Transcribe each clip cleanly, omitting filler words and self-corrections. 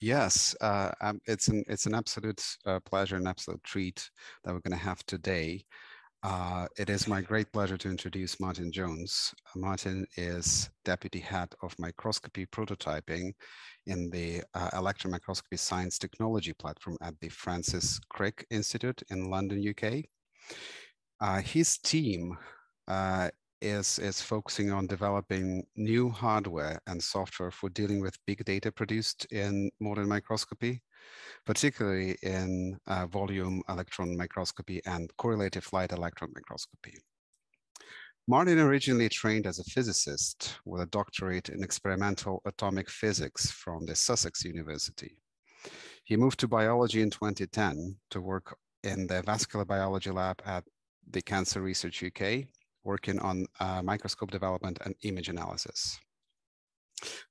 Yes, it's an absolute pleasure, an absolute treat that we're going to have today. It is my great pleasure to introduce Martin Jones. Martin is Deputy Head of Microscopy Prototyping in the Electron Microscopy Science Technology Platform at the Francis Crick Institute in London, UK. His team is focusing on developing new hardware and software for dealing with big data produced in modern microscopy, particularly in volume electron microscopy and correlative light electron microscopy. Martin originally trained as a physicist with a doctorate in experimental atomic physics from the Sussex University. He moved to biology in 2010 to work in the vascular biology lab at the Cancer Research UK, working on microscope development and image analysis.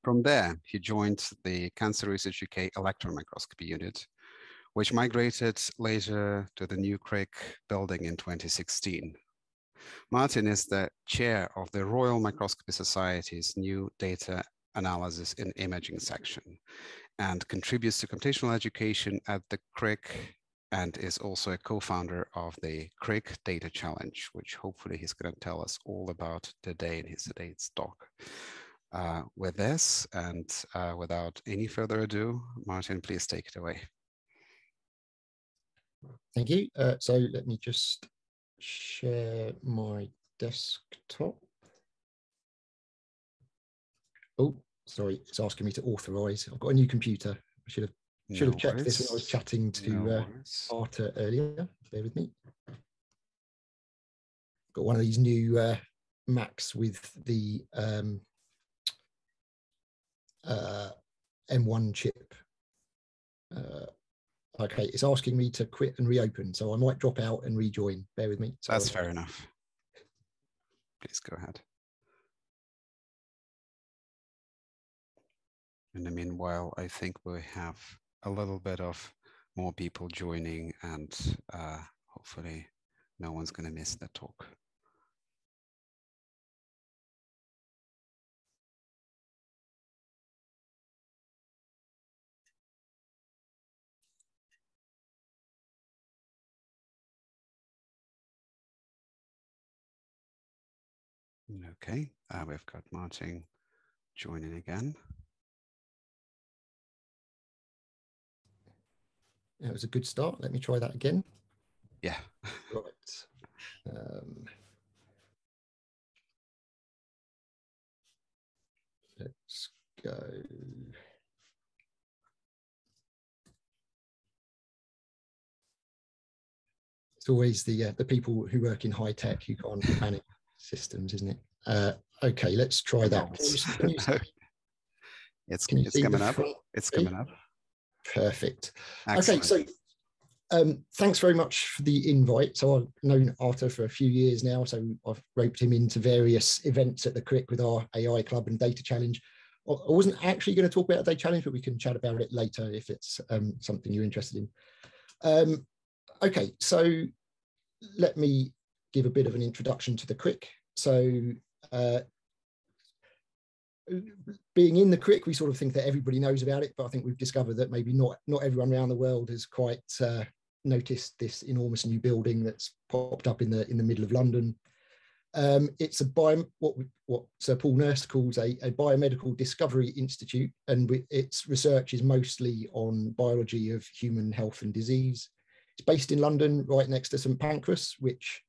From there, he joined the Cancer Research UK Electron Microscopy Unit, which migrated later to the new Crick building in 2016. Martin is the chair of the Royal Microscopy Society's new data analysis and imaging section, and contributes to computational education at the Crick, and is also a co-founder of the Crick Data Challenge, which hopefully he's going to tell us all about today in his today's talk. With this, and without any further ado, Martin, please take it away. Thank you. So let me just share my desktop. Oh, sorry, it's asking me to authorize. I've got a new computer. I should have checked this when I was chatting to Arthur earlier. Bear with me. Got one of these new Macs with the M1 chip. Okay, it's asking me to quit and reopen, so I might drop out and rejoin. Bear with me. So that's fair enough. Please go ahead. In the meanwhile, I think we have a little bit of more people joining, and hopefully no one's going to miss the talk. Okay, we've got Martin joining again. That was a good start. Let me try that again. Yeah. Right. Let's go. It's always the people who work in high tech who can't panic systems, isn't it? Okay, let's try that. It's coming up. It's coming up. Perfect. Excellent. Okay, so thanks very much for the invite. So I've known Arthur for a few years now, so I've roped him into various events at the Crick with our AI Club and Data Challenge. I wasn't actually going to talk about the Data Challenge, but we can chat about it later if it's something you're interested in. Okay, so let me give a bit of an introduction to the Crick. So being in the Crick, we sort of think that everybody knows about it, but I think we've discovered that maybe not everyone around the world has quite noticed this enormous new building that's popped up in the middle of London. It's a what Sir Paul Nurse calls a biomedical discovery institute, and its research is mostly on biology of human health and disease. It's based in London, right next to St Pancras, which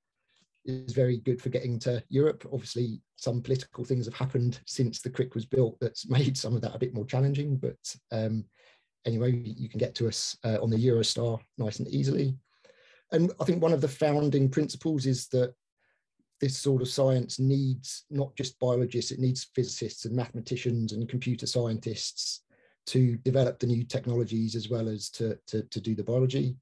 is very good for getting to Europe. Obviously, some political things have happened since the Crick was built that's made some of that a bit more challenging, but anyway, you can get to us on the Eurostar nice and easily. And I think one of the founding principles is that this sort of science needs not just biologists, it needs physicists and mathematicians and computer scientists to develop the new technologies as well as to do the biology.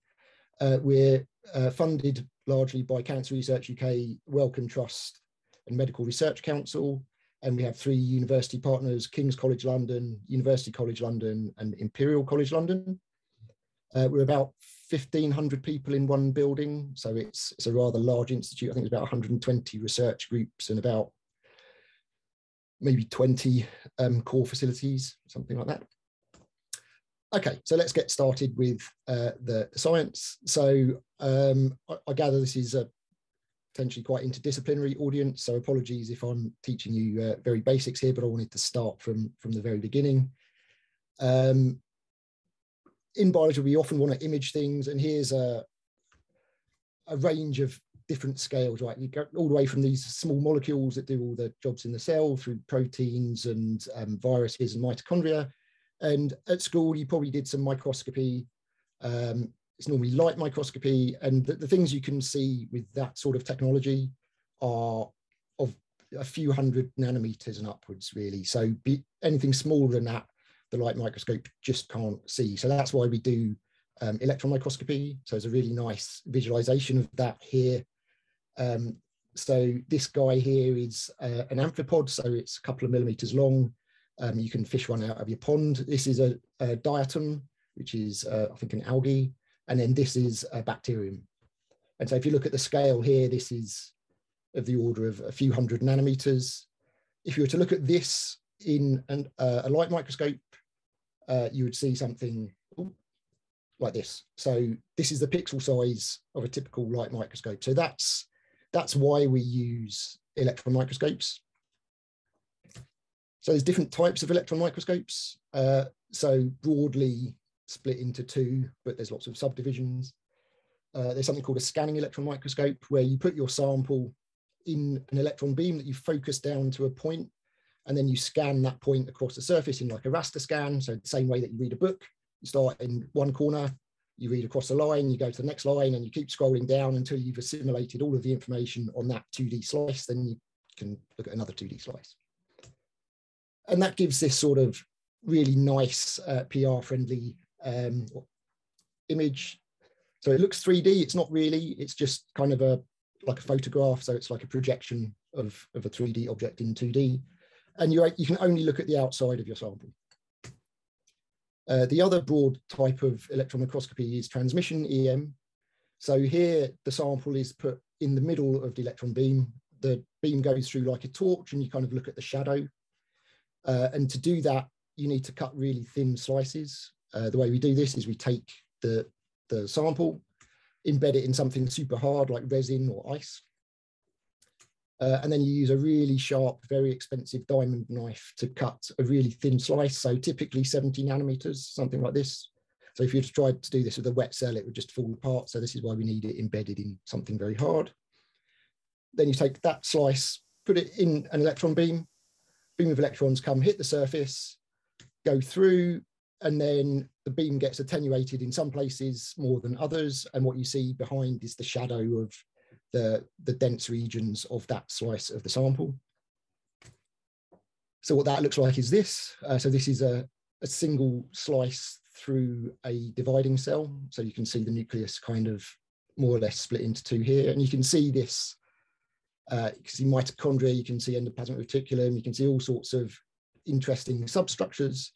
We're funded largely by Cancer Research UK, Wellcome Trust and Medical Research Council. And we have three university partners, King's College London, University College London and Imperial College London. We're about 1,500 people in one building. So it's a rather large institute. I think it's about 120 research groups and about maybe 20 core facilities, something like that. Okay, so let's get started with the science. So I gather this is a potentially quite interdisciplinary audience, so apologies if I'm teaching you very basics here, but I wanted to start from the very beginning. In biology, we often want to image things, and here's a range of different scales, right? You go all the way from these small molecules that do all the jobs in the cell through proteins and viruses and mitochondria. And at school, you probably did some microscopy. It's normally light microscopy. And the things you can see with that sort of technology are of a few hundred nanometers and upwards, really. So anything smaller than that, the light microscope just can't see. So that's why we do electron microscopy. So it's a really nice visualization of that here. So this guy here is an amphipod. So it's a couple of millimeters long. You can fish one out of your pond. This is a diatom, which is, I think, an algae. And then this is a bacterium. And so if you look at the scale here, this is of the order of a few hundred nanometers. If you were to look at this in a light microscope, you would see something like this. So this is the pixel size of a typical light microscope. So that's why we use electron microscopes. So there's different types of electron microscopes, so broadly split into two, but there's lots of subdivisions. There's something called a scanning electron microscope, where you put your sample in an electron beam that you focus down to a point, and then you scan that point across the surface in like a raster scan. So the same way that you read a book, you start in one corner, you read across the line, you go to the next line, and you keep scrolling down until you've assimilated all of the information on that 2D slice, then you can look at another 2D slice. And that gives this sort of really nice PR-friendly image. So it looks 3D. It's not really. It's just kind of like a photograph. So it's like a projection of a 3D object in 2D. And you can only look at the outside of your sample. The other broad type of electron microscopy is transmission EM. So here the sample is put in the middle of the electron beam. The beam goes through like a torch, and you kind of look at the shadow. And to do that, you need to cut really thin slices. The way we do this is we take the sample, embed it in something super hard like resin or ice, and then you use a really sharp, very expensive diamond knife to cut a really thin slice, so typically 70 nanometers, something like this. So if you tried to do this with a wet cell, it would just fall apart. So this is why we need it embedded in something very hard. Then you take that slice, put it in an electron beam, beam of electrons come, hit the surface, go through, and then the beam gets attenuated in some places more than others. And what you see behind is the shadow of the dense regions of that slice of the sample. So what that looks like is this. So this is a single slice through a dividing cell. So you can see the nucleus kind of more or less split into two here. And you can see this. You can see mitochondria, you can see endoplasmic reticulum, you can see all sorts of interesting substructures,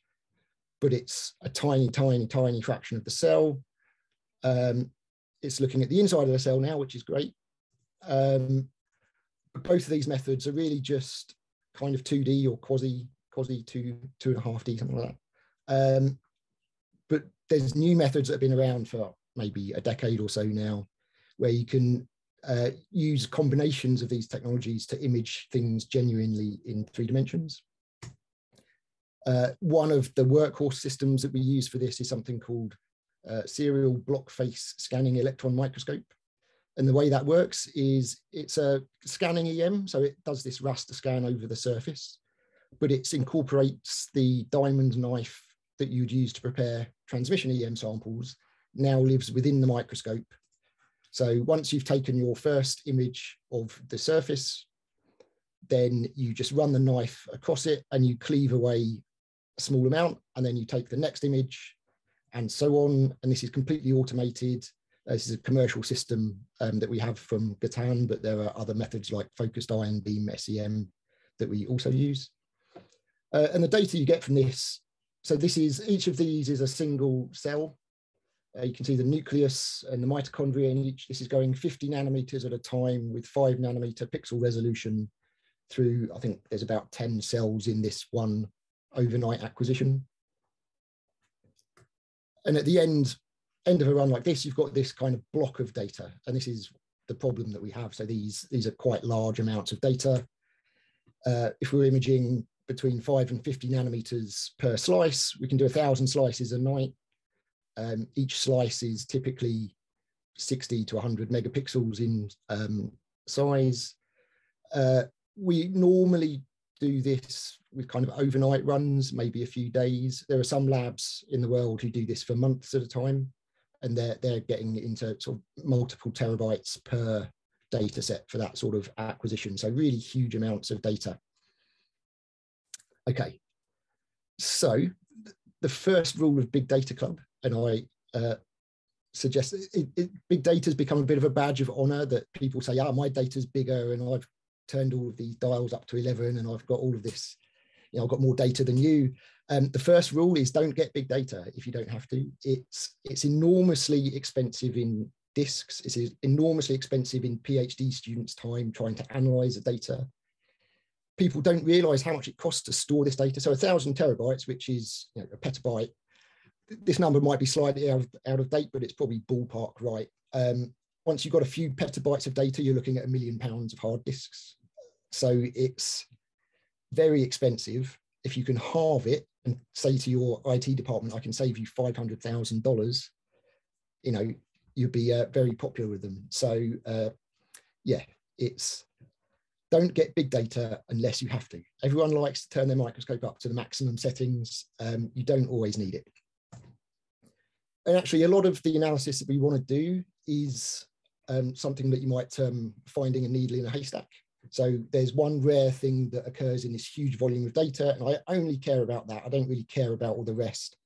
but it's a tiny, tiny, tiny fraction of the cell. It's looking at the inside of the cell now, which is great. But both of these methods are really just kind of 2D or quasi 2.5D, something like that. But there's new methods that have been around for maybe a decade or so now, where you can use combinations of these technologies to image things genuinely in three dimensions. One of the workhorse systems that we use for this is something called serial block face scanning electron microscope. And the way that works is it's a scanning EM, so it does this raster scan over the surface, but it incorporates the diamond knife that you'd use to prepare transmission EM samples, now lives within the microscope. So once you've taken your first image of the surface, then you just run the knife across it and you cleave away a small amount, and then you take the next image and so on. And this is completely automated. This is a commercial system that we have from Gatan, but there are other methods like focused ion beam SEM that we also use. And the data you get from this, so this is, each of these is a single cell. You can see the nucleus and the mitochondria in each. This is going 50 nanometers at a time with 5 nanometer pixel resolution through, I think there's about 10 cells in this one overnight acquisition. And at the end of a run like this, you've got this kind of block of data, and this is the problem that we have. So these are quite large amounts of data. If we're imaging between 5 and 50 nanometers per slice, we can do 1,000 slices a night. Each slice is typically 60 to 100 megapixels in size. We normally do this with kind of overnight runs, maybe a few days. There are some labs in the world who do this for months at a time, and they're getting into sort of multiple terabytes per data set for that sort of acquisition. So really huge amounts of data. Okay, so the first rule of Big Data Club, and I suggest big data has become a bit of a badge of honor that people say, ah, my data's bigger and I've turned all of these dials up to 11 and I've got all of this, you know, I've got more data than you. The first rule is don't get big data if you don't have to. It's enormously expensive in disks. It's enormously expensive in PhD students' time trying to analyze the data. People don't realize how much it costs to store this data. So 1,000 terabytes, which is, you know, a petabyte, this number might be slightly out of date, but it's probably ballpark right. Once you've got a few petabytes of data, you're looking at £1 million of hard disks. So it's very expensive. If you can halve it and say to your IT department, I can save you $500,000, you know, you'd be very popular with them. So yeah, it's, don't get big data unless you have to. Everyone likes to turn their microscope up to the maximum settings. You don't always need it. And actually, a lot of the analysis that we want to do is something that you might term finding a needle in a haystack. So there's one rare thing that occurs in this huge volume of data, and I only care about that. I don't really care about all the rest.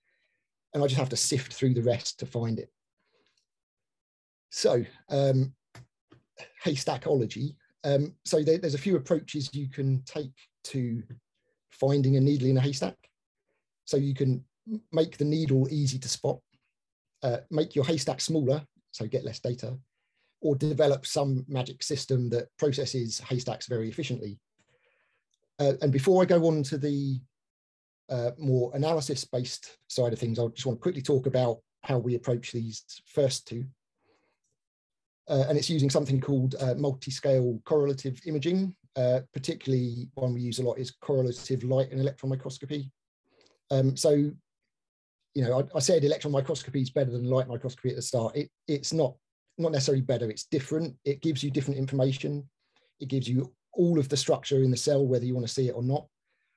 And I just have to sift through the rest to find it. So haystackology. So there's a few approaches you can take to finding a needle in a haystack. So you can make the needle easy to spot, make your haystack smaller, so get less data, or develop some magic system that processes haystacks very efficiently. And before I go on to the more analysis-based side of things, I just want to quickly talk about how we approach these first two. And it's using something called multi-scale correlative imaging. Particularly one we use a lot is correlative light and electron microscopy. So, you know, I said electron microscopy is better than light microscopy at the start. It's not necessarily better, it's different. It gives you different information. It gives you all of the structure in the cell, whether you want to see it or not.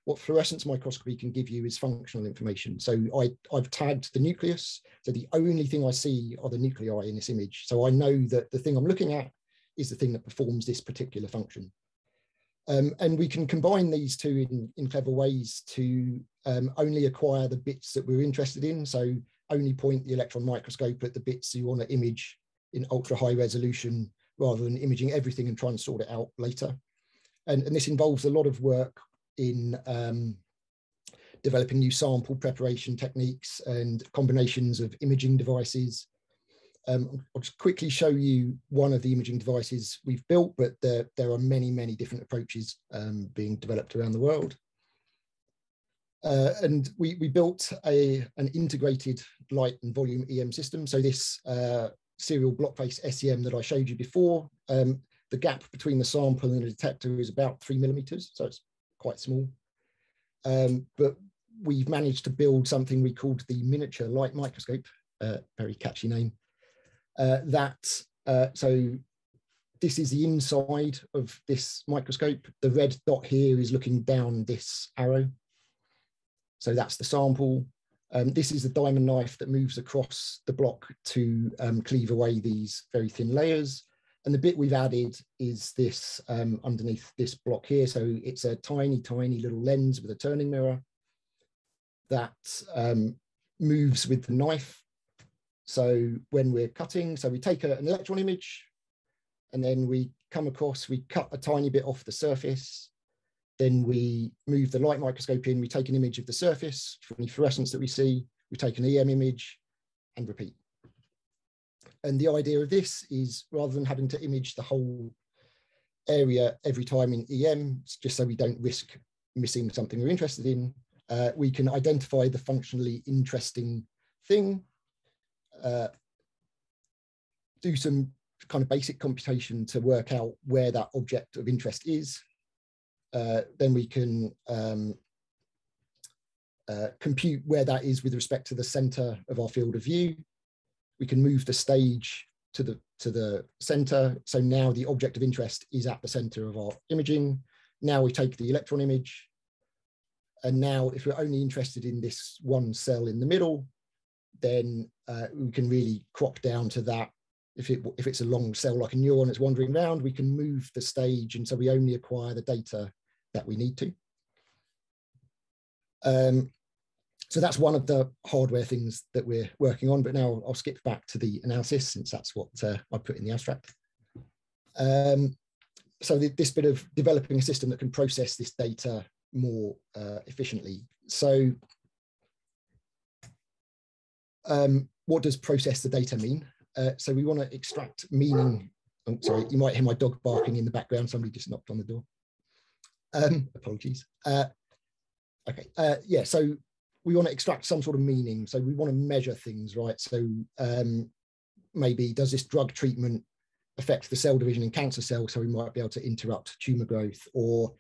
What fluorescence microscopy can give you is functional information. So I've tagged the nucleus. So the only thing I see are the nuclei in this image. So I know that the thing I'm looking at is the thing that performs this particular function. And we can combine these two in clever ways to only acquire the bits that we're interested in. So only point the electron microscope at the bits you want to image in ultra high resolution, rather than imaging everything and trying to sort it out later. And this involves a lot of work in developing new sample preparation techniques and combinations of imaging devices. I'll just quickly show you one of the imaging devices we've built, but there are many, many different approaches being developed around the world. And we built an integrated light and volume EM system. So this serial block-face SEM that I showed you before, the gap between the sample and the detector is about 3 millimeters, so it's quite small. But we've managed to build something we called the miniature light microscope, very catchy name. So this is the inside of this microscope. The red dot here is looking down this arrow. So that's the sample. This is the diamond knife that moves across the block to cleave away these very thin layers. And the bit we've added is this underneath this block here. So it's a tiny, tiny little lens with a turning mirror that moves with the knife. So when we're cutting, so we take an electron image and then we come across, we cut a tiny bit off the surface, then we move the light microscope in, we take an image of the surface for any fluorescence that we see, we take an EM image and repeat. And the idea of this is rather than having to image the whole area every time in EM, just so we don't risk missing something we're interested in, we can identify the functionally interesting thing do some kind of basic computation to work out where that object of interest is. Then we can compute where that is with respect to the center of our field of view. We can move the stage to the center. So now the object of interest is at the center of our imaging. Now we take the electron image. And now if we're only interested in this one cell in the middle, then we can really crop down to that. If it's a long cell like a neuron that's wandering around, we can move the stage. And so we only acquire the data that we need to. So that's one of the hardware things that we're working on, but now I'll skip back to the analysis since that's what I put in the abstract. So this bit of developing a system that can process this data more efficiently. So what does process the data mean? So we want to extract meaning. Oh, sorry, you might hear my dog barking in the background. Somebody just knocked on the door. Apologies. Yeah, so we want to extract some sort of meaning. So we want to measure things, right? So maybe does this drug treatment affect the cell division in cancer cells? So we might be able to interrupt tumour growth, or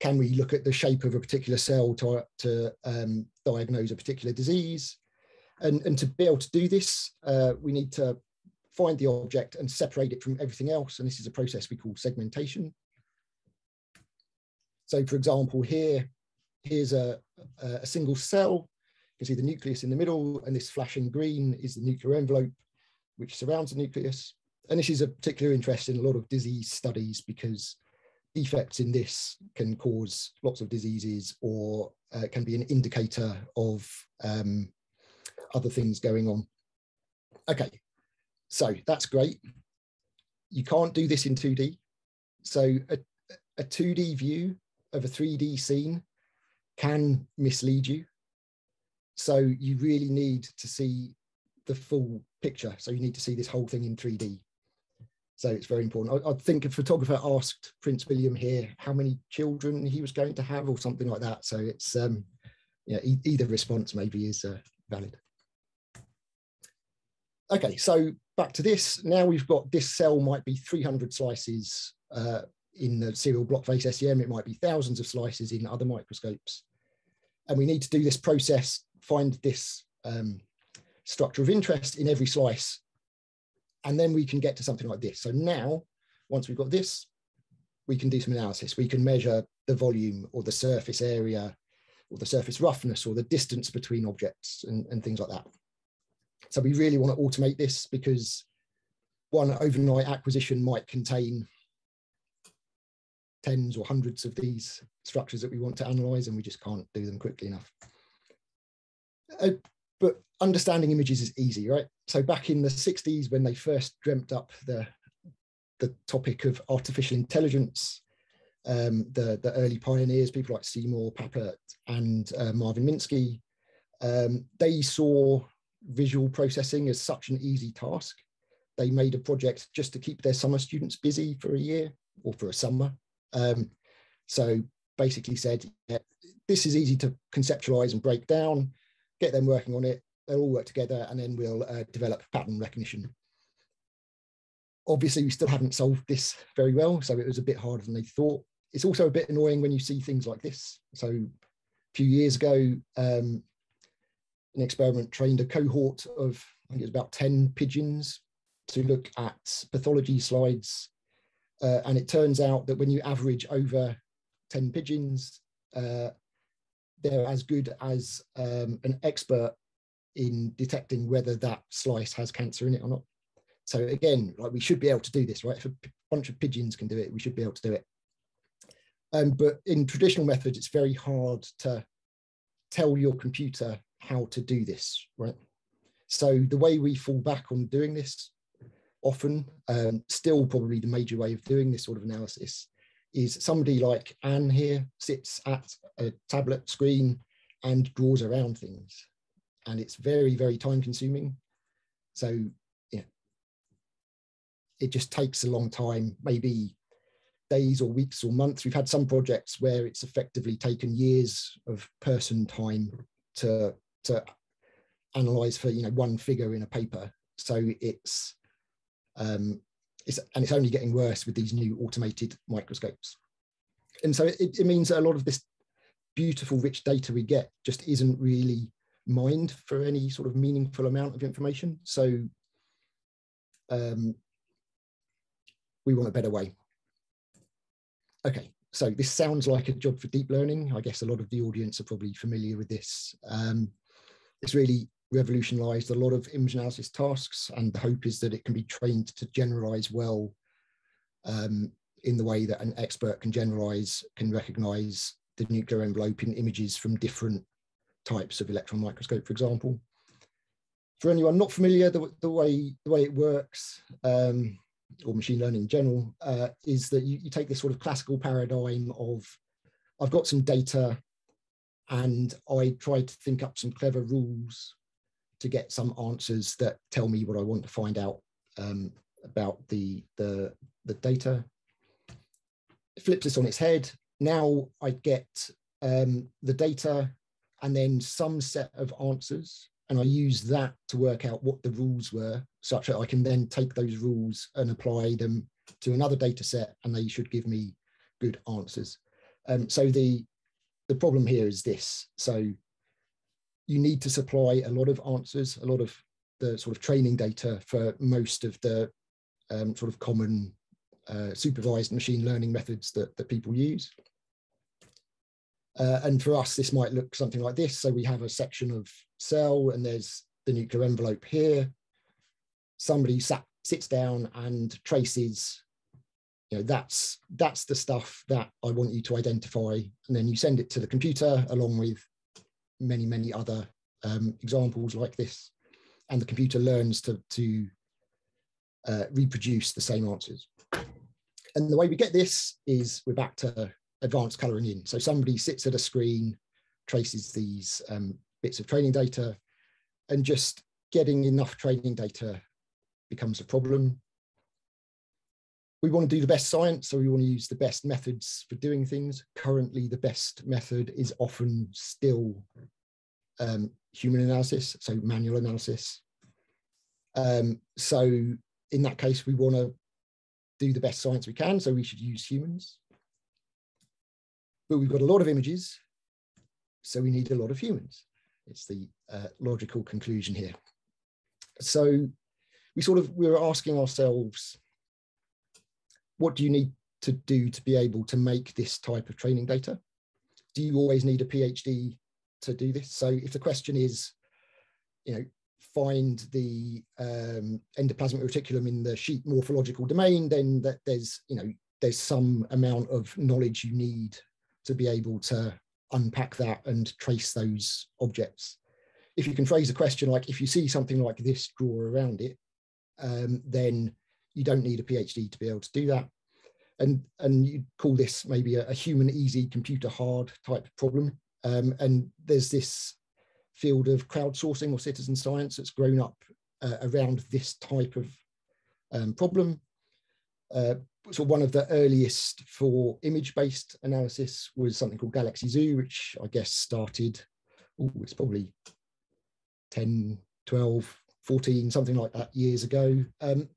can we look at the shape of a particular cell to diagnose a particular disease? And to be able to do this, we need to find the object and separate it from everything else. And this is a process we call segmentation. So for example, here's a single cell. You can see the nucleus in the middle, and this flashing green is the nuclear envelope which surrounds the nucleus. And this is a particular interest in a lot of disease studies because defects in this can cause lots of diseases, or can be an indicator of other things going on. Okay, so that's great. You can't do this in 2D. So a 2D view of a 3D scene can mislead you. So you really need to see the full picture. So you need to see this whole thing in 3D. So it's very important. I think a photographer asked Prince William here how many children he was going to have or something like that. So it's, yeah, either response maybe is valid. Okay, so back to this. Now we've got this cell might be 300 slices in the serial block face SEM. It might be thousands of slices in other microscopes. And we need to do this process, find this structure of interest in every slice, and then we can get to something like this. So now, once we've got this, we can do some analysis. We can measure the volume or the surface area or the surface roughness or the distance between objects and things like that. So we really want to automate this because one overnight acquisition might contain tens or hundreds of these structures that we want to analyze, and we just can't do them quickly enough. But understanding images is easy, right? So back in the 60s, when they first dreamt up the topic of artificial intelligence, the early pioneers, people like Seymour Papert and Marvin Minsky, they saw visual processing as such an easy task. They made a project just to keep their summer students busy for a year or for a summer. So basically said, yeah, this is easy to conceptualize and break down, get them working on it, they'll all work together, and then we'll develop pattern recognition. Obviously, we still haven't solved this very well, so it was a bit harder than they thought. It's also a bit annoying when you see things like this. So a few years ago, an experiment trained a cohort of, I think it was about 10 pigeons to look at pathology slides. And it turns out that when you average over 10 pigeons, they're as good as an expert in detecting whether that slice has cancer in it or not. So again, like, we should be able to do this, right? If a bunch of pigeons can do it, we should be able to do it. But in traditional methods, it's very hard to tell your computer how to do this, right? So the way we fall back on doing this often, still probably the major way of doing this sort of analysis, is somebody like Anne here sits at a tablet screen and draws around things. And it's very, very time consuming. So yeah, it just takes a long time, maybe days or weeks or months. We've had some projects where it's effectively taken years of person time to analyze for, you know, one figure in a paper. So it's only getting worse with these new automated microscopes. And so it means that a lot of this beautiful, rich data we get just isn't really mined for any sort of meaningful amount of information. So we want a better way. Okay, so this sounds like a job for deep learning. I guess a lot of the audience are probably familiar with this. It's really revolutionized a lot of image analysis tasks, and the hope is that it can be trained to generalize well in the way that an expert can generalize, can recognize the nuclear envelope in images from different types of electron microscope, for example. For anyone not familiar, the way it works, or machine learning in general, is that you take this sort of classical paradigm of, I've got some data and I try to think up some clever rules to get some answers that tell me what I want to find out about the data. It flips this on its head. Now I get the data and then some set of answers, and I use that to work out what the rules were, such that I can then take those rules and apply them to another data set, and they should give me good answers. So the problem here is this. So you need to supply a lot of answers, a lot of the sort of training data for most of the sort of common supervised machine learning methods that people use. And for us, this might look something like this. So we have a section of cell and there's the nuclear envelope here. Somebody sits down and traces, you know, that's the stuff that I want you to identify. And then you send it to the computer along with many, many other examples like this. And the computer learns to reproduce the same answers. And the way we get this is we're back to advanced colouring in. So somebody sits at a screen, traces these bits of training data, and just getting enough training data becomes a problem. We want to do the best science, so we want to use the best methods for doing things. Currently, the best method is often still human analysis, so manual analysis. So in that case, we want to do the best science we can, so we should use humans. But we've got a lot of images, so we need a lot of humans. It's the logical conclusion here. So we were asking ourselves, what do you need to do to be able to make this type of training data? Do you always need a PhD to do this? So if the question is, you know, find the endoplasmic reticulum in the sheep morphological domain, then that there's some amount of knowledge you need to be able to unpack that and trace those objects. If you can phrase a question like, if you see something like this, draw around it, then you don't need a PhD to be able to do that. And you call this maybe a human easy, computer hard type problem. And there's this field of crowdsourcing or citizen science that's grown up around this type of problem. So one of the earliest for image-based analysis was something called Galaxy Zoo, which I guess started, it's probably 10, 12, 14, something like that years ago. And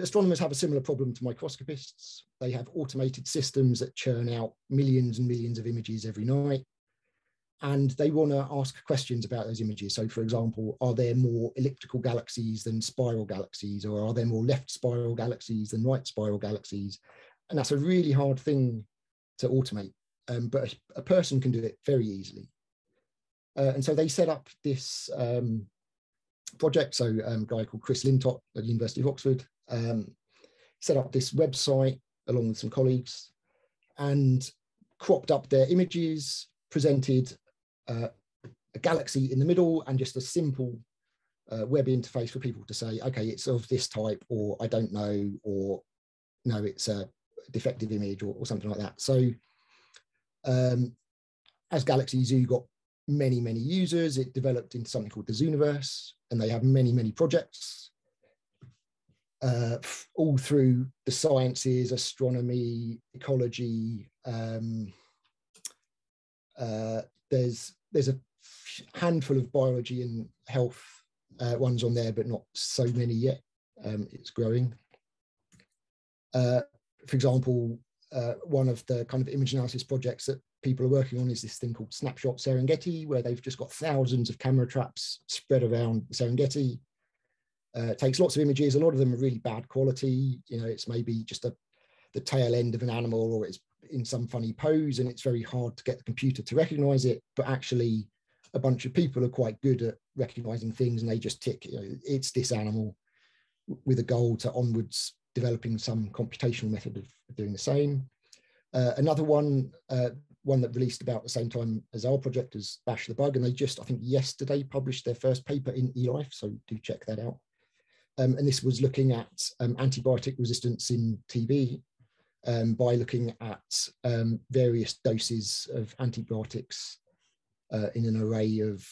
astronomers have a similar problem to microscopists. They have automated systems that churn out millions and millions of images every night. And they want to ask questions about those images. So for example, are there more elliptical galaxies than spiral galaxies? Or are there more left spiral galaxies than right spiral galaxies? And that's a really hard thing to automate, but a person can do it very easily. And so they set up this project. So a guy called Chris Lintott at the University of Oxford set up this website along with some colleagues and cropped up their images, presented a galaxy in the middle and just a simple web interface for people to say, okay, it's of this type, or I don't know, or no, it's a defective image, or something like that. So as Galaxy Zoo got many, many users, it developed into something called the Zooniverse, and they have many, many projects all through the sciences, astronomy, ecology. There's a handful of biology and health ones on there, but not so many yet. It's growing. For example, one of the kind of image analysis projects that people are working on is this thing called Snapshot Serengeti, where they've just got thousands of camera traps spread around Serengeti. It takes lots of images. A lot of them are really bad quality. You know, it's maybe just the tail end of an animal, or it's in some funny pose, and it's very hard to get the computer to recognize it. But actually, a bunch of people are quite good at recognizing things, and they just tick, you know, it's this animal, with a goal to onwards developing some computational method of doing the same. Another one, one that released about the same time as our project is Bash the Bug, and they just, I think yesterday, published their first paper in eLife, so do check that out. And this was looking at antibiotic resistance in TB by looking at various doses of antibiotics in an array of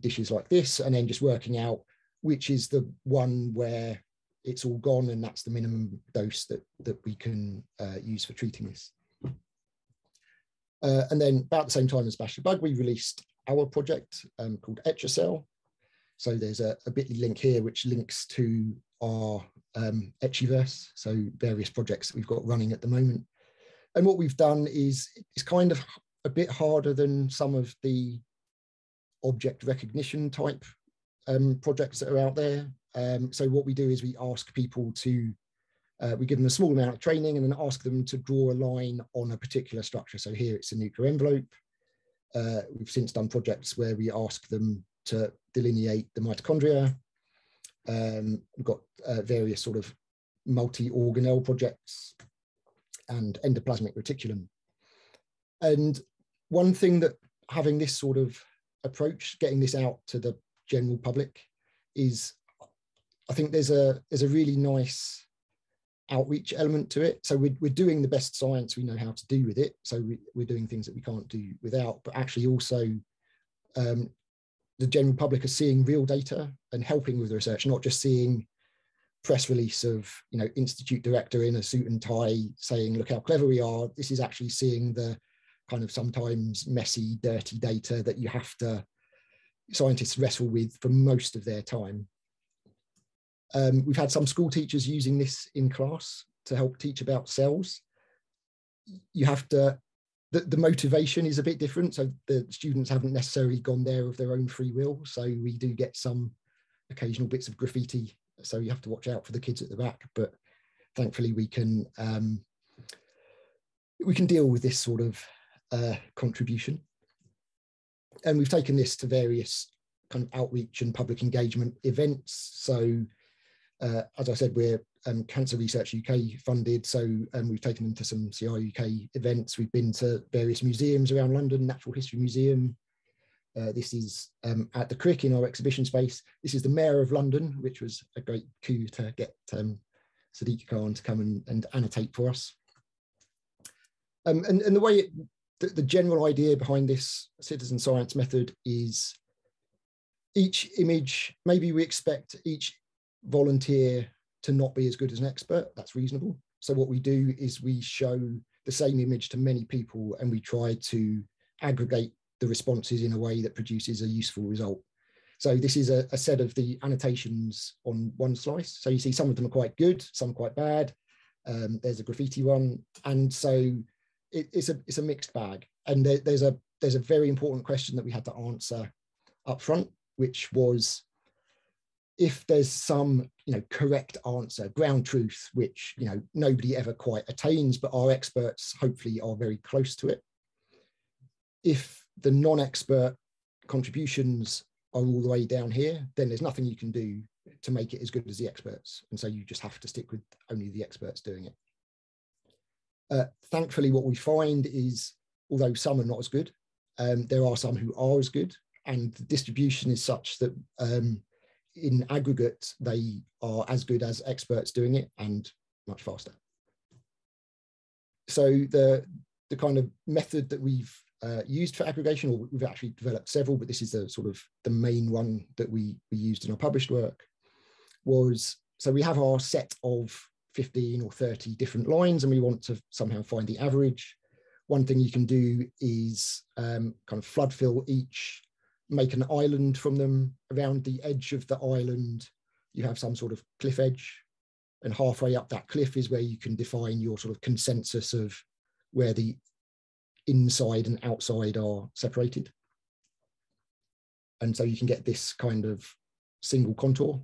dishes like this, and then just working out which is the one where it's all gone, and that's the minimum dose that we can use for treating this. And then about the same time as Bash the Bug, we released our project called Etch a Cell. So there's a Bitly link here which links to our Etchiverse, so various projects that we've got running at the moment. And what we've done is, it's kind of a bit harder than some of the object recognition type projects that are out there. So what we do is we ask people to, we give them a small amount of training and then ask them to draw a line on a particular structure. So here it's a nuclear envelope. We've since done projects where we ask them to delineate the mitochondria. We've got various sort of multi-organelle projects and endoplasmic reticulum. And one thing that having this sort of approach, getting this out to the general public, is I think there's a really nice outreach element to it. So we're doing the best science we know how to do with it. So we're doing things that we can't do without, but actually also the general public are seeing real data and helping with the research, not just seeing press release of, you know, institute director in a suit and tie saying, look how clever we are. This is actually seeing the kind of sometimes messy, dirty data that you have to, scientists wrestle with for most of their time. We've had some school teachers using this in class to help teach about cells. You have to, the motivation is a bit different. So the students haven't necessarily gone there of their own free will. So we do get some occasional bits of graffiti. So you have to watch out for the kids at the back, but thankfully we can deal with this sort of contribution. And we've taken this to various kind of outreach and public engagement events. So as I said, we're Cancer Research UK funded, so we've taken them to some CRUK events. We've been to various museums around London, Natural History Museum. This is at the Crick in our exhibition space. This is the Mayor of London, which was a great coup to get Sadiq Khan to come and annotate for us. And the way it, the general idea behind this citizen science method is each image, maybe we expect each volunteer to not be as good as an expert. That's reasonable. So what we do is we show the same image to many people and we try to aggregate the responses in a way that produces a useful result. So this is a set of the annotations on one slice. So you see some of them are quite good, some quite bad. There's a graffiti one. And so it's a mixed bag. And there's a very important question that we had to answer up front, which was, if there's some, you know, correct answer, ground truth, which, you know, nobody ever quite attains, but our experts hopefully are very close to it. If the non-expert contributions are all the way down here, then there's nothing you can do to make it as good as the experts. And so you just have to stick with only the experts doing it. Thankfully, what we find is, although some are not as good, there are some who are as good. And the distribution is such that in aggregate, they are as good as experts doing it and much faster. So the kind of method that we've used for aggregation, or we've actually developed several, but this is the sort of the main one that we used in our published work, was, so we have our set of 15 or 30 different lines and we want to somehow find the average. One thing you can do is kind of flood fill each make an island from them. Around the edge of the island, you have some sort of cliff edge. And halfway up that cliff is where you can define your sort of consensus of where the inside and outside are separated. And so you can get this kind of single contour.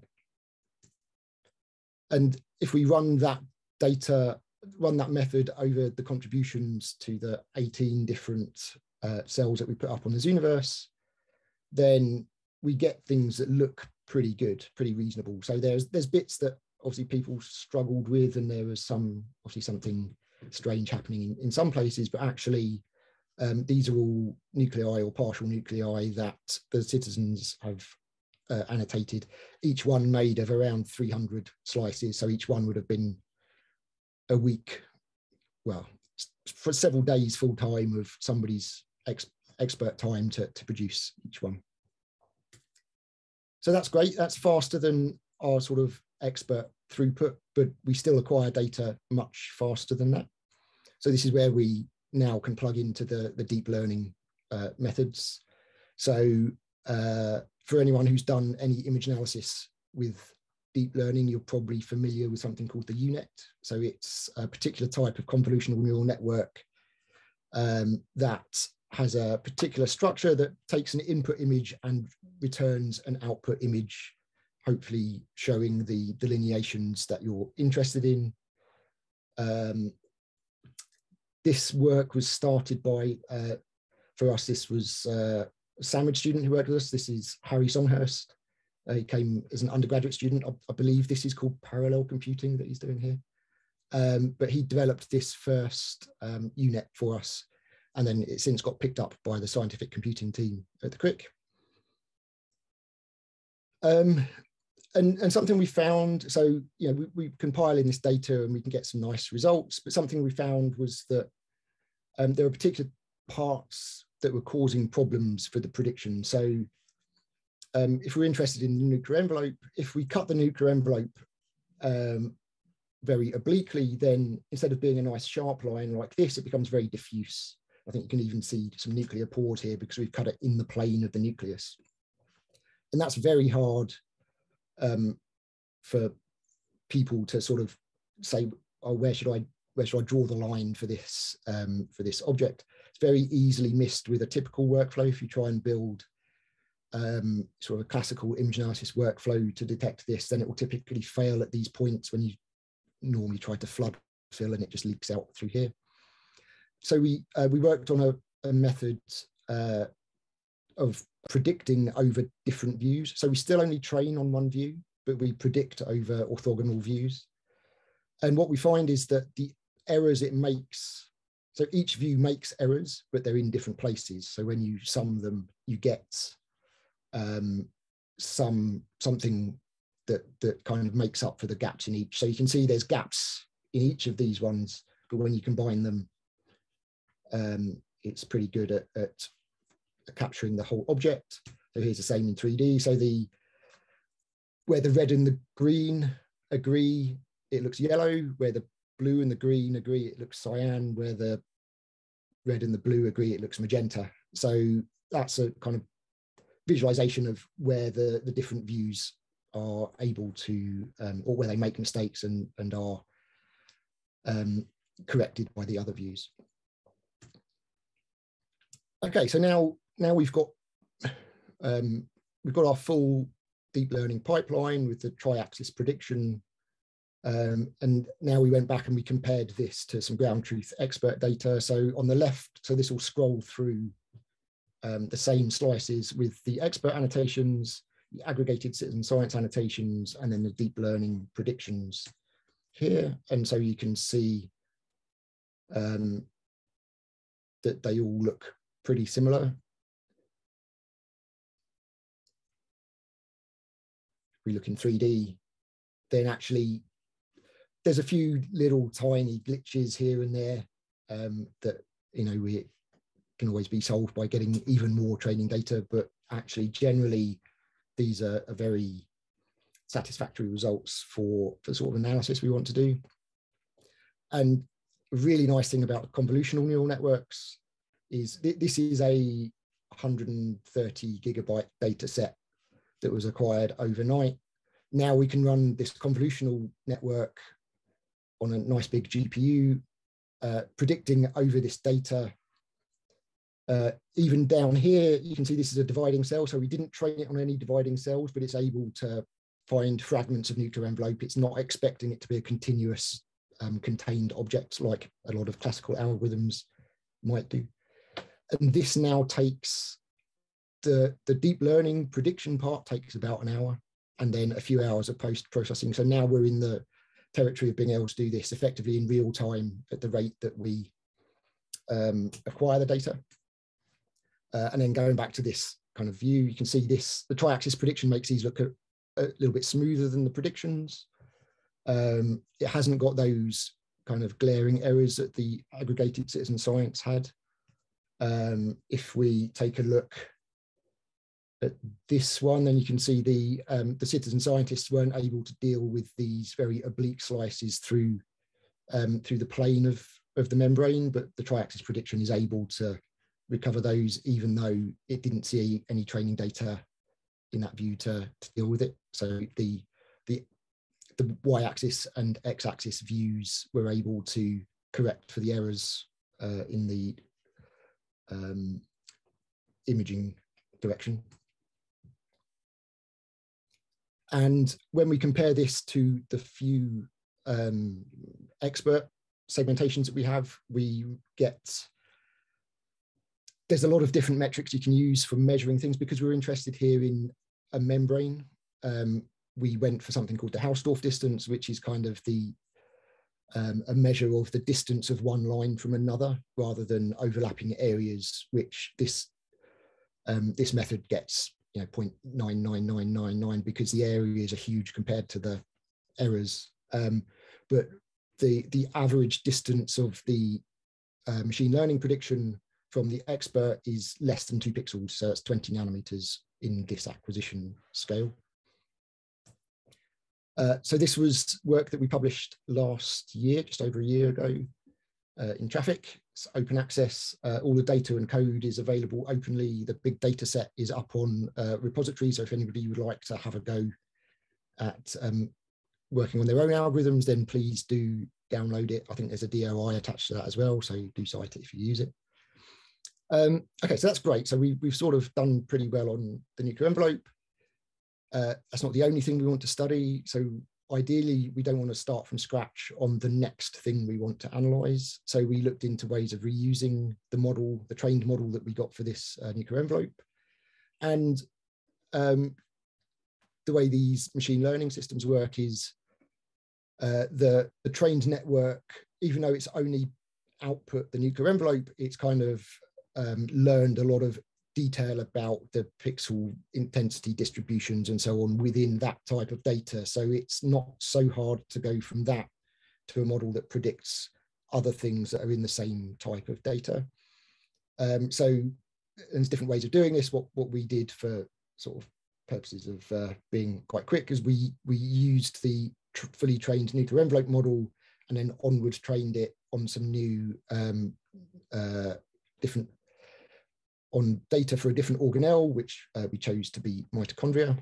And if we run that data, run that method over the contributions to the 18 different cells that we put up on the Zooniverse, then we get things that look pretty good, pretty reasonable. So there's bits that obviously people struggled with, and there was some obviously something strange happening in some places, but actually these are all nuclei or partial nuclei that the citizens have annotated, each one made of around 300 slices. So each one would have been a week, well, for several days full time of somebody's expert time to produce each one. So that's great. That's faster than our sort of expert throughput, but we still acquire data much faster than that. So this is where we now can plug into the deep learning methods. So for anyone who's done any image analysis with deep learning, you're probably familiar with something called the U-net. So it's a particular type of convolutional neural network that has a particular structure that takes an input image and returns an output image, hopefully showing the delineations that you're interested in. This work was started by, for us, this was a Sandwich student who worked with us. This is Harry Songhurst. He came as an undergraduate student. I believe this is called parallel computing that he's doing here. But he developed this first U-net for us, and then it's since got picked up by the scientific computing team at the Crick. And something we found, so you know, we compile in this data and we can get some nice results, but something we found was that there are particular parts that were causing problems for the prediction. So if we're interested in the nuclear envelope, if we cut the nuclear envelope very obliquely, then instead of being a nice sharp line like this, it becomes very diffuse. I think you can even see some nuclear pores here because we've cut it in the plane of the nucleus. And that's very hard for people to sort of say, oh, where should I draw the line for this object? It's very easily missed with a typical workflow. If you try and build sort of a classical image analysis workflow to detect this, then it will typically fail at these points when you normally try to flood fill, and it just leaks out through here. So we worked on a method of predicting over different views. So we still only train on one view, but we predict over orthogonal views. And what we find is that the errors it makes, so each view makes errors, but they're in different places. So when you sum them, you get something that kind of makes up for the gaps in each. So you can see there's gaps in each of these ones, but when you combine them, it's pretty good at capturing the whole object. So here's the same in 3D. So where the red and the green agree, it looks yellow. Where the blue and the green agree, it looks cyan. Where the red and the blue agree, it looks magenta. So that's a kind of visualization of where the different views are able to, or where they make mistakes and are corrected by the other views. Okay, so now we've got our full deep learning pipeline with the tri-axis prediction, and now we went back and we compared this to some ground truth expert data. So on the left, so this will scroll through the same slices with the expert annotations, the aggregated citizen science annotations, and then the deep learning predictions here. And so you can see that they all look pretty similar. If we look in 3D, then actually there's a few little tiny glitches here and there that, you know, we can always be solved by getting even more training data, but actually generally these are very satisfactory results for sort of analysis we want to do. And a really nice thing about convolutional neural networks is this is a 130 gigabyte data set that was acquired overnight. Now we can run this convolutional network on a nice big GPU, predicting over this data. Even down here, you can see this is a dividing cell. So we didn't train it on any dividing cells, but it's able to find fragments of nuclear envelope. It's not expecting it to be a continuous contained object like a lot of classical algorithms might do. And this now takes, the deep learning prediction part takes about an hour and then a few hours of post-processing. So now we're in the territory of being able to do this effectively in real time at the rate that we acquire the data. And then going back to this kind of view, you can see this, the tri-axis prediction makes these look a little bit smoother than the predictions. It hasn't got those kind of glaring errors that the aggregated citizen science had. If we take a look at this one, then you can see the citizen scientists weren't able to deal with these very oblique slices through, through the plane of the membrane, but the tri-axis prediction is able to recover those, even though it didn't see any training data in that view to deal with it. So the y-axis and x-axis views were able to correct for the errors in the imaging direction. And when we compare this to the few expert segmentations that we have, we get, there's a lot of different metrics you can use for measuring things because we're interested here in a membrane. We went for something called the Hausdorff distance, which is kind of the a measure of the distance of one line from another rather than overlapping areas, which this this method gets, you know, 0.99999 because the areas are huge compared to the errors. But the average distance of the machine learning prediction from the expert is less than 2 pixels, so it's 20 nanometers in this acquisition scale. So this was work that we published last year, just over a year ago, in Traffic. It's open access, all the data and code is available openly. The big data set is up on repository, so if anybody would like to have a go at working on their own algorithms, then please do download it. I think there's a DOI attached to that as well, so do cite it if you use it. Okay, so that's great. So we've sort of done pretty well on the nuclear envelope. That's not the only thing we want to study. So ideally, we don't want to start from scratch on the next thing we want to analyze. So we looked into ways of reusing the model, the trained model that we got for this nuclear envelope. And the way these machine learning systems work is the trained network, even though it's only output the nuclear envelope, it's kind of learned a lot of detail about the pixel intensity distributions and so on within that type of data. So it's not so hard to go from that to a model that predicts other things that are in the same type of data. So there's different ways of doing this. What we did for sort of purposes of being quite quick is we used the fully trained nuclear envelope model and then onwards trained it on some new different on data for a different organelle, which we chose to be mitochondria.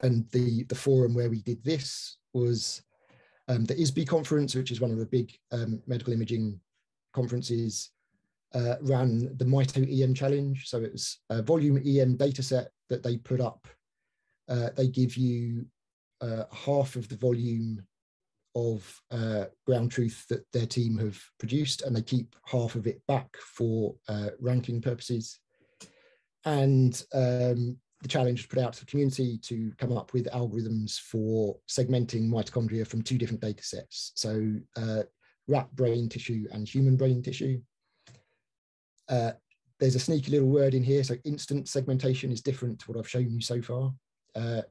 And the forum where we did this was the ISBI conference, which is one of the big medical imaging conferences, ran the Mito-EM Challenge. So it was a volume EM dataset that they put up. They give you half of the volume of ground truth that their team have produced, and they keep half of it back for ranking purposes. And the challenge was put out to the community to come up with algorithms for segmenting mitochondria from two different data sets. So rat brain tissue and human brain tissue. There's a sneaky little word in here. So instant segmentation is different to what I've shown you so far.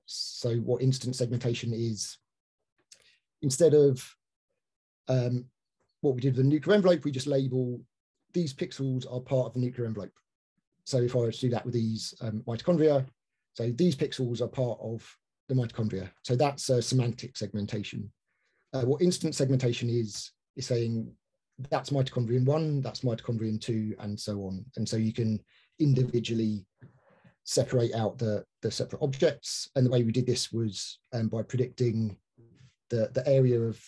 So what instant segmentation is, instead of what we did with the nuclear envelope, we just label these pixels are part of the nuclear envelope. So if I were to do that with these mitochondria, so these pixels are part of the mitochondria. So that's semantic segmentation. What instant segmentation is saying that's mitochondrion 1, that's mitochondrion 2, and so on. And so you can individually separate out the separate objects. And the way we did this was by predicting the area of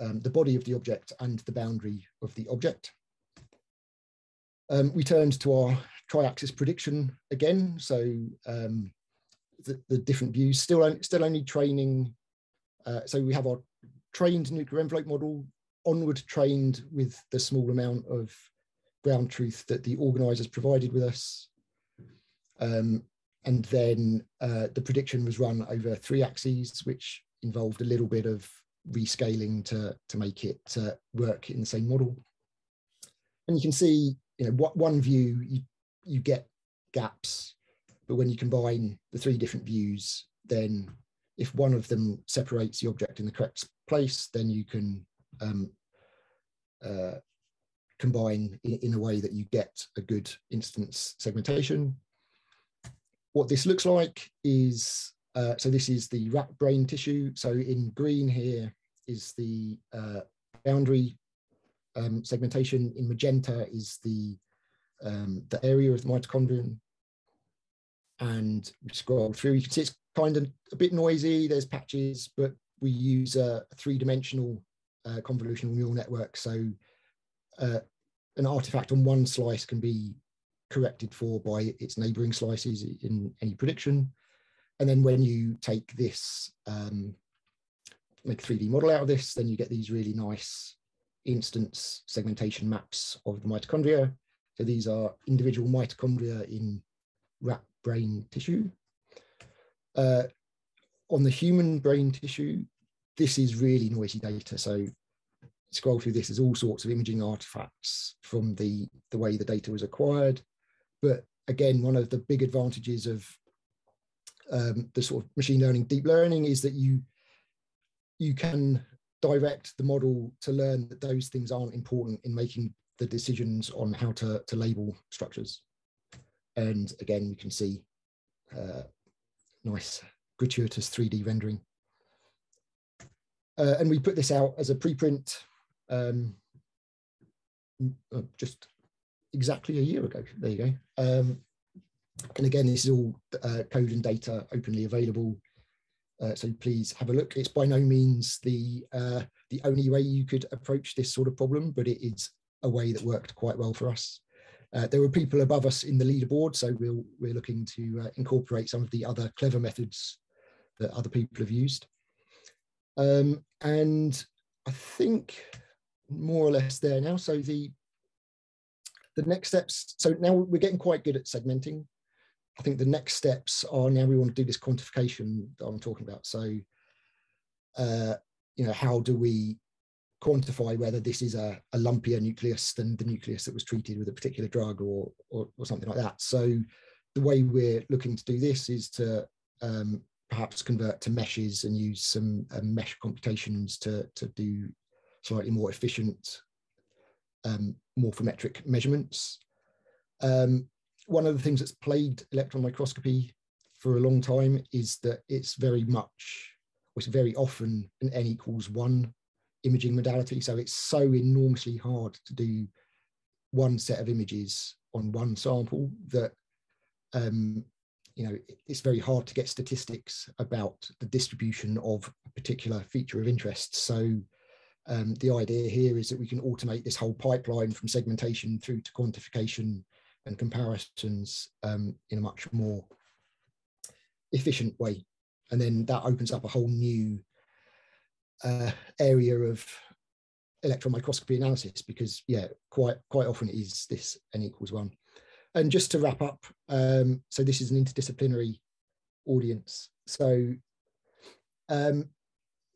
the body of the object and the boundary of the object. We turned to our tri-axis prediction again. So the different views, still only training. So we have our trained nuclear envelope model, onward trained with the small amount of ground truth that the organisers provided with us. And then the prediction was run over 3 axes, which involved a little bit of rescaling to make it work in the same model. And you can see, you know, what one view you get gaps, but when you combine the 3 different views, then if one of them separates the object in the correct place, then you can combine in a way that you get a good instance segmentation. What this looks like is, so this is the rat brain tissue. So in green here is the boundary segmentation, in magenta is the area of the mitochondrion. And we scroll through, you can see it's kind of a bit noisy, there's patches, but we use a 3-dimensional convolutional neural network. So an artifact on one slice can be corrected for by its neighboring slices in any prediction. And then when you take this, make a 3D model out of this, then you get these really nice instance segmentation maps of the mitochondria. So these are individual mitochondria in rat brain tissue. On the human brain tissue, this is really noisy data. So scroll through this, there's all sorts of imaging artifacts from the way the data was acquired. But again, one of the big advantages of the sort of machine learning, deep learning, is that you can direct the model to learn that those things aren't important in making the decisions on how to label structures. And again, you can see nice gratuitous 3D rendering. And we put this out as a preprint just exactly a year ago. There you go. And again, this is all code and data openly available. So please have a look. It's by no means the only way you could approach this sort of problem, but it is a way that worked quite well for us. There were people above us in the leaderboard, so we're looking to incorporate some of the other clever methods that other people have used. And I think more or less there now. So the next steps, so now we're getting quite good at segmenting. I think the next steps are now we want to do this quantification that I'm talking about. So, you know, how do we quantify whether this is a lumpier nucleus than the nucleus that was treated with a particular drug or something like that? So the way we're looking to do this is to perhaps convert to meshes and use some mesh computations to do slightly more efficient morphometric measurements. One of the things that's plagued electron microscopy for a long time is that it's very often an N=1 imaging modality. So it's so enormously hard to do one set of images on one sample that, you know, it's very hard to get statistics about the distribution of a particular feature of interest. So the idea here is that we can automate this whole pipeline from segmentation through to quantification and comparisons in a much more efficient way. And then that opens up a whole new area of electron microscopy analysis, because yeah, quite often it is this N=1. And just to wrap up, so this is an interdisciplinary audience. So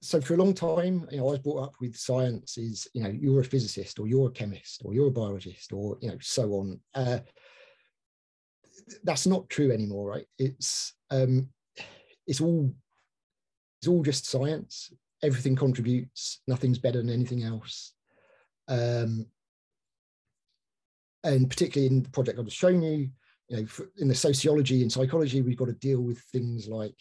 so for a long time, you know, I was brought up with science is, you know, you're a physicist or you're a chemist or you're a biologist or, you know, so on. That's not true anymore, right? It's all just science. Everything contributes. Nothing's better than anything else. And particularly in the project I've just shown you, you know, in the sociology and psychology, we've got to deal with things like,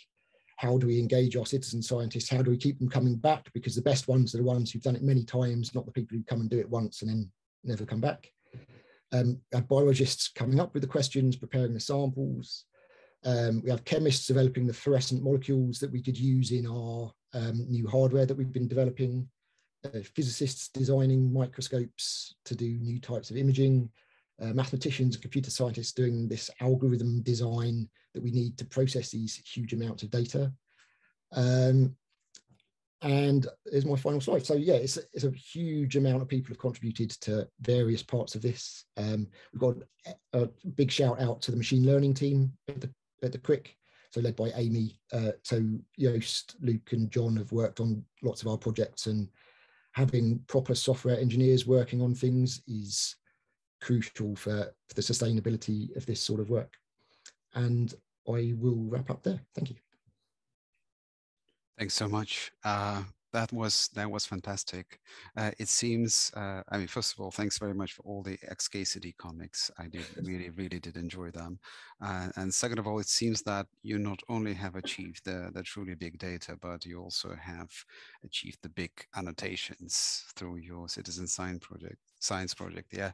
how do we engage our citizen scientists? How do we keep them coming back? Because the best ones are the ones who've done it many times, not the people who come and do it once and then never come back. Have biologists coming up with the questions, preparing the samples. We have chemists developing the fluorescent molecules that we could use in our new hardware that we've been developing. Physicists designing microscopes to do new types of imaging. Mathematicians and computer scientists doing this algorithm design that we need to process these huge amounts of data. And here's my final slide. So yeah, it's a huge amount of people have contributed to various parts of this. We've got a big shout out to the machine learning team at the Crick, so led by Amy. So Joost, Luke and John have worked on lots of our projects, and having proper software engineers working on things is crucial for the sustainability of this sort of work. And I will wrap up there. Thank you. Thanks so much. That was fantastic. It seems, I mean, first of all, thanks very much for all the XKCD comics. I really did enjoy them. And second of all, it seems that you not only have achieved the truly big data, but you also have achieved the big annotations through your citizen science project. Yeah.